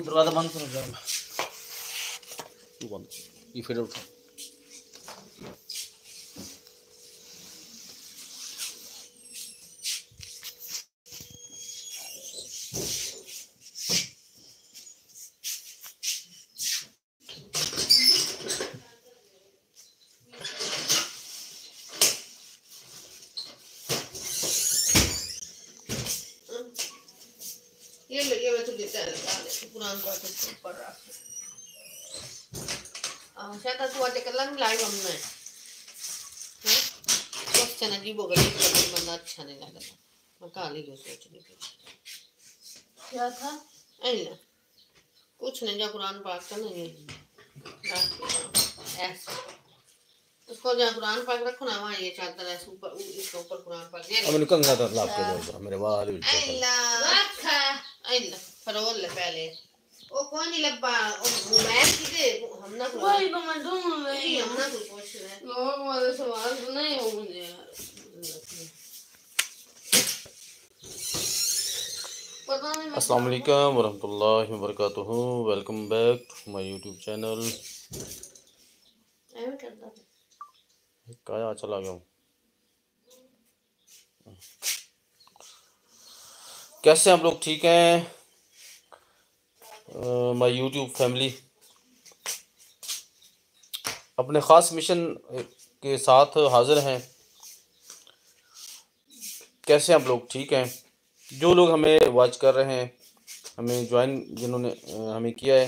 दरवाजा बंद कर दो, तू बंद ये फिर उठा। अच्छा नहीं लगा मैं काली जो सोच रही थी क्या था ना, कुछ नहीं जो कुरान पाक का नहीं ऐसे उसको जहाँ कुरान पाक रखो ना वहाँ ये चादर ऐसे ऊपर इसके ऊपर कुरान पाक ये अब निकल गया था लाभ के दौर मेरे बाल ऐला फरोल ले पहले वो कौन ही लब्बा वो मैं किसे हम ना कोई बंदूक नहीं हम ना कुछ पूछ रहे लोग वाले सवाल नहीं होंगे अस्सलाम वालेकुम वरहमतुल्लाहि वबरकातुहू। Welcome back to my YouTube channel. काया चला गया हूँ। कैसे आप लोग, ठीक हैं माय यूट्यूब फैमिली? अपने ख़ास मिशन के साथ हाज़िर हैं। कैसे आप लोग, ठीक हैं? जो लोग हमें वॉच कर रहे हैं, हमें ज्वाइन जिन्होंने हमें किया है,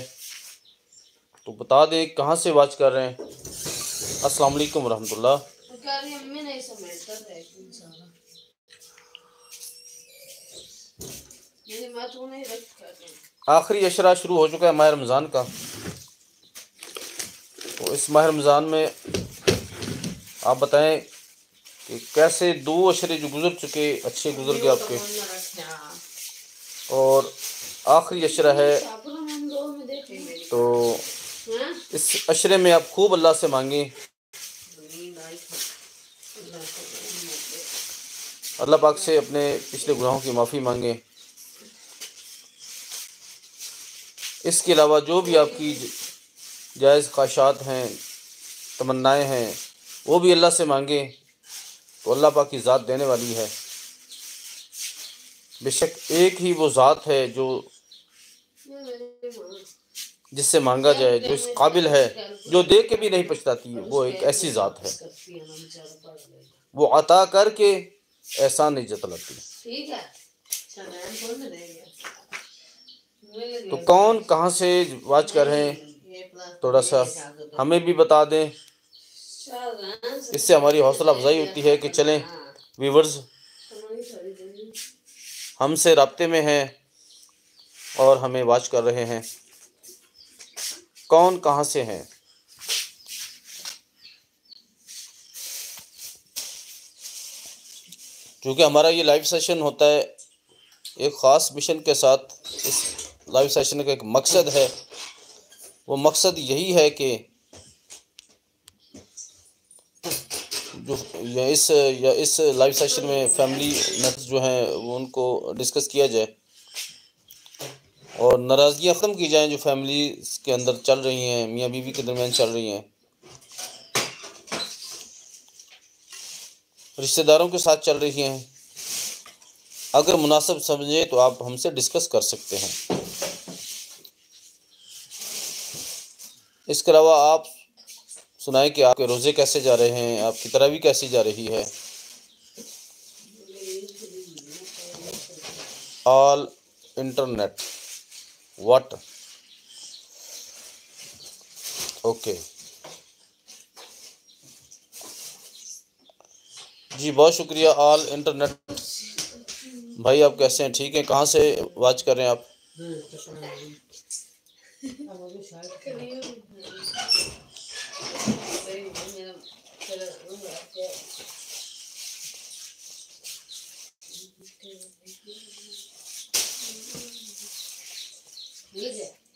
तो बता दें कहाँ से वॉच कर रहे हैं। अस्सलाम वालेकुम वरहमतुल्लाह। आखिरी अशरा शुरू हो चुका है माह रमज़ान का, तो इस माह रमज़ान में आप बताएं कि कैसे दो अशरे जो गुजर चुके अच्छे गुजर गए आपके, और आखिरी अशरा है तो इस अशरे में आप खूब अल्लाह से मांगें। अल्लाह पाक से अपने पिछले गुनाहों की माफ़ी मांगें। इसके अलावा जो भी आपकी जायज़ ख्वाहिशात हैं, तमन्नाएँ हैं, वो भी अल्लाह से मांगें, तो अल्लाह पाक की ज़ात देने वाली है। बेशक एक ही वो ज़ात है जो जिससे मांगा जाए, जो इस काबिल है, जो दे के भी नहीं पछताती है, वो एक ऐसी ज़ात है, वो अता करके एहसान नहीं जतलाती। तो कौन कहाँ से वाच कर रहे हैं, थोड़ा सा हमें भी बता दें, इससे हमारी हौसला अफजाई होती है कि चलें व्यूवर्स हमसे राब्ते में हैं और हमें वॉच कर रहे हैं। कौन कहाँ से हैं? क्योंकि हमारा ये लाइव सेशन होता है एक ख़ास मिशन के साथ। इस लाइव सेशन का एक मकसद है, वो मकसद यही है कि जो या इस लाइव सेशन में फैमिली मैथ्स जो हैं वो उनको डिस्कस किया जाए और नाराज़गियाँ ख़त्म की जाएँ जो फैमिली के अंदर चल रही हैं, मियाँ बीवी के दरमियान चल रही हैं, रिश्तेदारों के साथ चल रही हैं। अगर मुनासिब समझें तो आप हमसे डिस्कस कर सकते हैं। इसके अलावा आप सुनाए कि आपके रोज़े कैसे जा रहे हैं, आपकी तरावी कैसी जा रही है। ऑल इंटरनेट व्हाट ओके जी, बहुत शुक्रिया। ऑल इंटरनेट भाई आप कैसे हैं, ठीक हैं? कहाँ से वाच कर रहे हैं आप?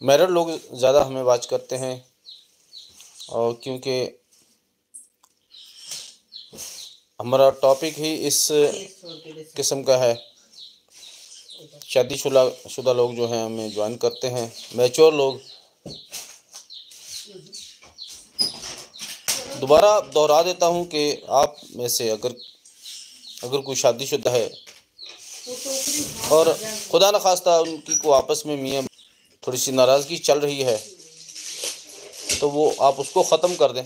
मैरिड लोग ज़्यादा हमें वाच करते हैं, और क्योंकि हमारा टॉपिक ही इस किस्म का है शादीशुदा लोग जो हैं हमें ज्वाइन करते हैं, मैच्योर लोग। दोबारा दोहरा देता हूं कि आप में से अगर कोई शादीशुदा है और खुदा न खास्ता उनकी को आपस में मियाँ थोड़ी सी नाराज़गी चल रही है तो वो आप उसको ख़त्म कर दें।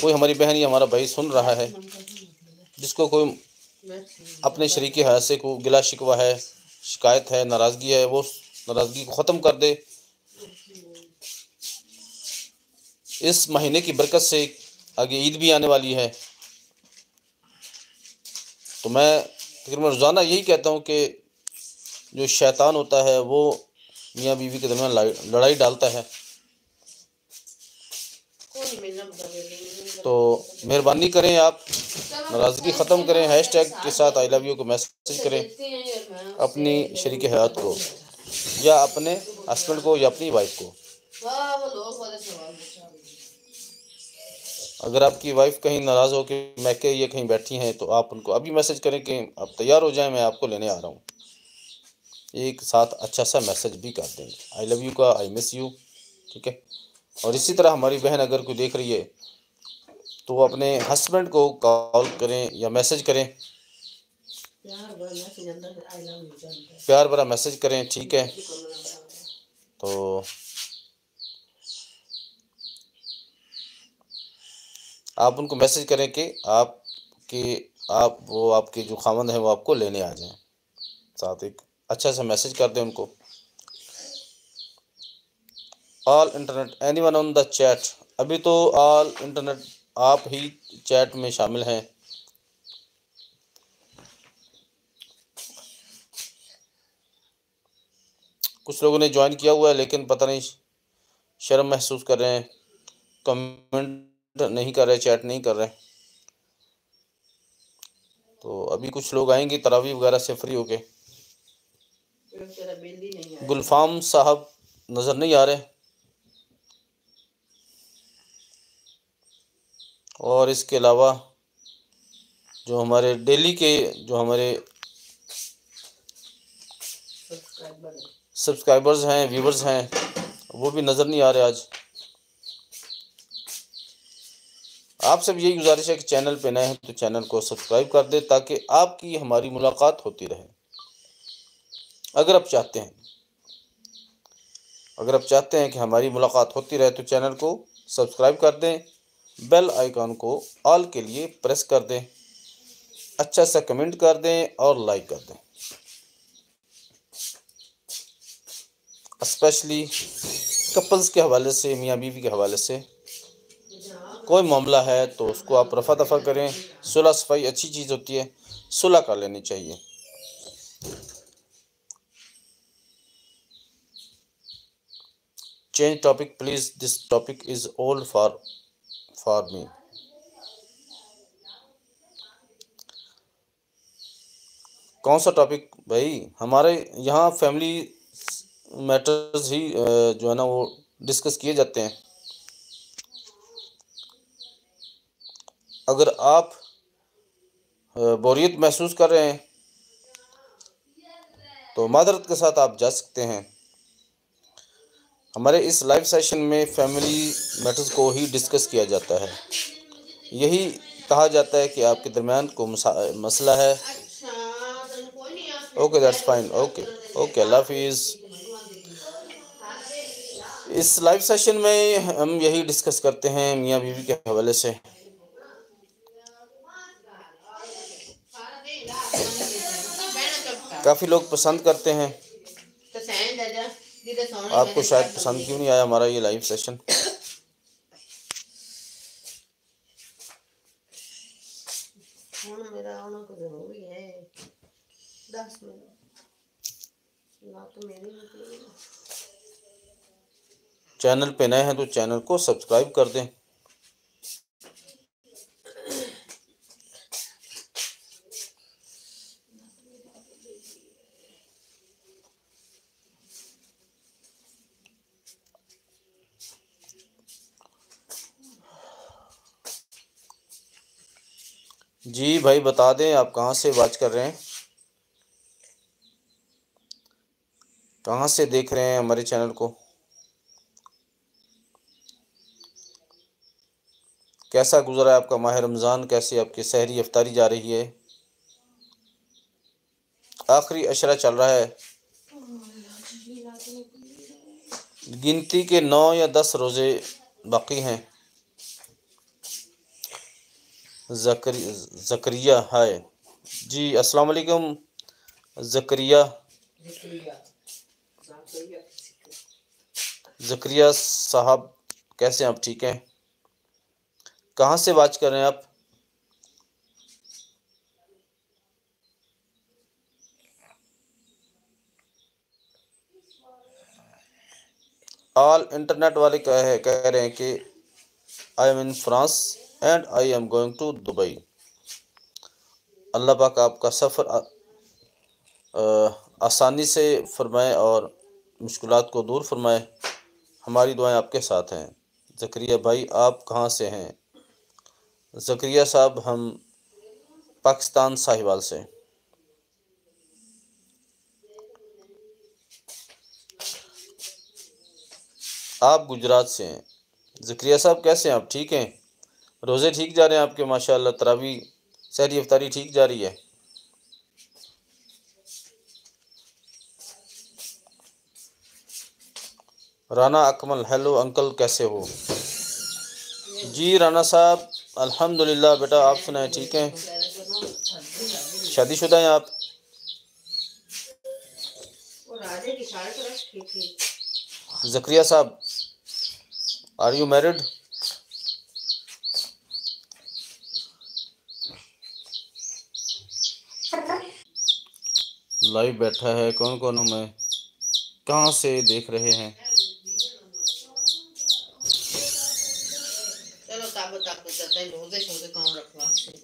कोई हमारी बहन या हमारा भाई सुन रहा है जिसको कोई अपने शरीके हयात से को गिला शिकवा है, शिकायत है, नाराज़गी है, वो नाराज़गी को ख़त्म कर दे। इस महीने की बरकत से आगे ईद भी आने वाली है तो मैं तकरीबन रोज़ाना यही कहता हूँ कि जो शैतान होता है वो मियाँ बीवी के दरमियान लड़ाई डालता है। तो मेहरबानी करें, आप नाराज़गी ख़त्म करें, हैशटैग के साथ आई लव यू को मैसेज करें अपनी शरीक हयात को या अपने हस्बैंड को या अपनी वाइफ को। अगर आपकी वाइफ कहीं नाराज़ हो के मैके ये कहीं बैठी हैं तो आप उनको अभी मैसेज करें कि आप तैयार हो जाएं, मैं आपको लेने आ रहा हूँ। एक साथ अच्छा सा मैसेज भी कर देंगे, आई लव यू का, आई मिस यू, ठीक है। और इसी तरह हमारी बहन अगर कोई देख रही है तो वो अपने हस्बैंड को कॉल करें या मैसेज करें, प्यार भरा मैसेज करें, ठीक है। तो आप उनको मैसेज करें कि आपके जो खावंद हैं वो आपको लेने आ जाएं, साथ एक अच्छा सा मैसेज कर दें उनको। All internet anyone on the chat, अभी तो ऑल इंटरनेट आप ही चैट में शामिल हैं। कुछ लोगों ने ज्वाइन किया हुआ है लेकिन पता नहीं शर्म महसूस कर रहे हैं, कमेंट नहीं कर रहे, चैट नहीं कर रहे। तो अभी कुछ लोग आएंगे तरावी वगैरह से फ्री होके। गुलफाम साहब नजर नहीं आ रहे और इसके अलावा जो हमारे डेली के जो हमारे सब्सक्राइबर्स हैं, व्यूवर्स हैं, वो भी नज़र नहीं आ रहे आज। आप सब यही गुजारिश है कि चैनल पे नए हैं तो चैनल को सब्सक्राइब कर दें ताकि आपकी हमारी मुलाकात होती रहे। अगर आप चाहते हैं कि हमारी मुलाकात होती रहे तो चैनल को सब्सक्राइब कर दें, बेल आइकॉन को ऑल के लिए प्रेस कर दें, अच्छा सा कमेंट कर दें और लाइक कर दें। स्पेशली कपल्स के हवाले से, मियाँ बीवी के हवाले से कोई मामला है तो उसको आप रफा दफा करें। सुलह सफाई अच्छी चीज़ होती है, सुलह कर लेनी चाहिए। Change topic please, this topic is old for me. कौन सा टॉपिक भाई? हमारे यहाँ फैमिली मैटर्स ही जो है ना वो डिस्कस किए जाते हैं। अगर आप बोरियत महसूस कर रहे हैं तो मादरत के साथ आप जा सकते हैं। हमारे इस लाइव सेशन में फैमिली मैटर्स को ही डिस्कस किया जाता है। यही कहा जाता है कि आपके दरमियान को मसला है। ओके, दैट्स फाइन, ओके, अल्लाह हाफिज़। इस लाइव सेशन में हम यही डिस्कस करते हैं मियाँ बीवी के हवाले से। काफ़ी लोग पसंद करते हैं, आपको शायद पसंद क्यों नहीं आया हमारा ये लाइव सेशन। चैनल पे नए हैं तो चैनल को सब्सक्राइब कर दें। जी भाई बता दें आप कहाँ से बात कर रहे हैं? कहाँ से देख रहे हैं हमारे चैनल को, कैसा गुजरा है आपका माह रमज़ान, कैसे आपकी सहरी अफ्तारी जा रही है, आखिरी अशरा चल रहा है, गिनती के 9 या 10 रोज़े बाकी हैं। जकरिया हाय जी, अस्सलाम वालेकुम जकरिया। जकरिया साहब कैसे हैं आप, ठीक हैं? कहाँ से बात कर रहे हैं आप? ऑल इंटरनेट वाले कह रहे हैं कि I am in France and I am going to Dubai. अल्लाह पाक आपका सफ़र आसानी से फरमाए और मुश्किलात को दूर फरमाए, हमारी दुआएं आपके साथ हैं। जकरिया भाई आप कहाँ से हैं? जकरिया साहब हम पाकिस्तान साहिवाल से। आप गुजरात से हैं। जकरिया साहब कैसे हैं आप, ठीक हैं? रोज़े ठीक जा रहे हैं आपके माशाल्लाह, तरावी सहरी अफ्तारी ठीक जा रही है? राना अकमल हेलो अंकल कैसे हो जी? राना साहब अल्हम्दुलिल्लाह, बेटा आप सुनाएं, ठीक हैं? शादीशुदा हैं आप? जकरिया साहब आर यू मैरिड? लाइव बैठा है, कौन कौन हमें कहाँ से देख रहे हैं? चलो ताबो ताबो जाता है, रोजे शोजे कौन रखवा जी।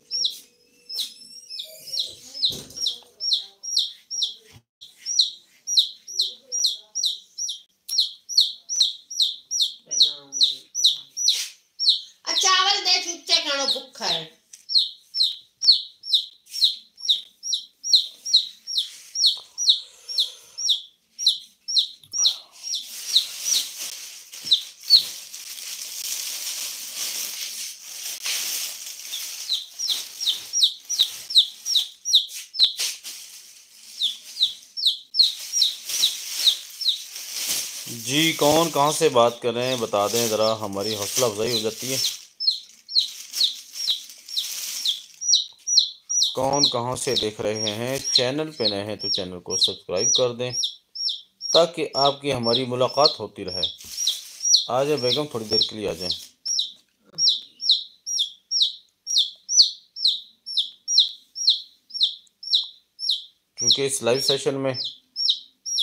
कौन कहाँ से बात कर रहे हैं बता दें ज़रा, हमारी हौसला अफजाई हो जाती है। कौन कहाँ से देख रहे हैं? चैनल पे नए हैं तो चैनल को सब्सक्राइब कर दें ताकि आपकी हमारी मुलाकात होती रहे। आ जाए बेगम, थोड़ी देर के लिए आ जाए। क्योंकि इस लाइव सेशन में